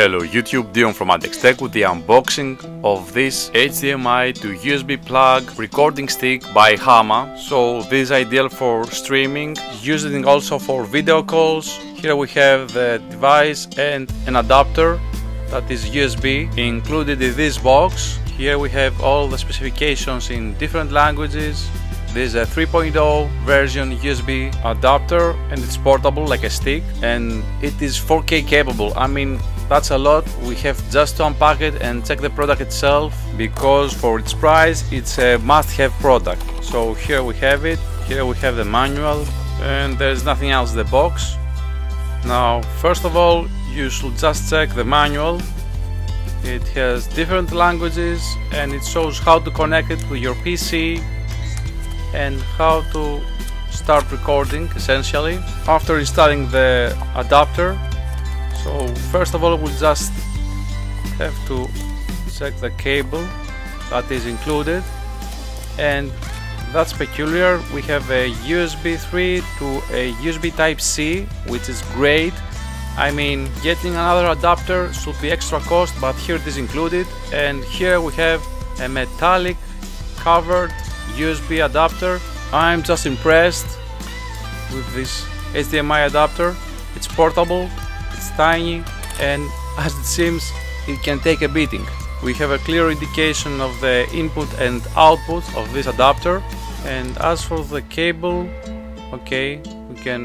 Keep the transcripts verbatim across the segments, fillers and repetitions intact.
Hello YouTube, Dion from Adextech with the unboxing of this H D M I to U S B plug recording stick by Hama. So this is ideal for streaming, using also for video calls. Here we have the device and an adapter that is U S B included in this box. Here we have all the specifications in different languages. This is a three point oh version U S B adapter and it's portable like a stick and it is four K capable. I mean, that's a lot. We have just to unpack it and check the product itself, because for its price it's a must-have product. So here we have it, here we have the manual, and there's nothing else in the box. Now first of all you should just check the manual. It has different languages and it shows how to connect it to your P C and how to start recording essentially after installing the adapter. So first of all we'll just have to check the cable that is included, and that's peculiar. We have a U S B three to a U S B type C, which is great. I mean, getting another adapter should be extra cost, but here it is included. And here we have a metallic covered U S B adapter. I'm just impressed with this H D M I adapter. It's portable, it's tiny, and as it seems it can take a beating. We have a clear indication of the input and output of this adapter. And as for the cable, okay, we can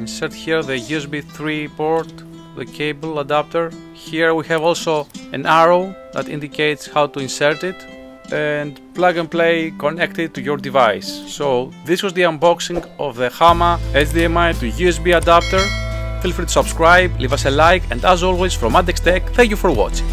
insert here the U S B three port, the cable adapter. Here we have also an arrow that indicates how to insert it, and plug and play, connect it to your device. So this was the unboxing of the Hama H D M I to U S B adapter. Feel free to subscribe, leave us a like, and as always from Adextech, thank you for watching.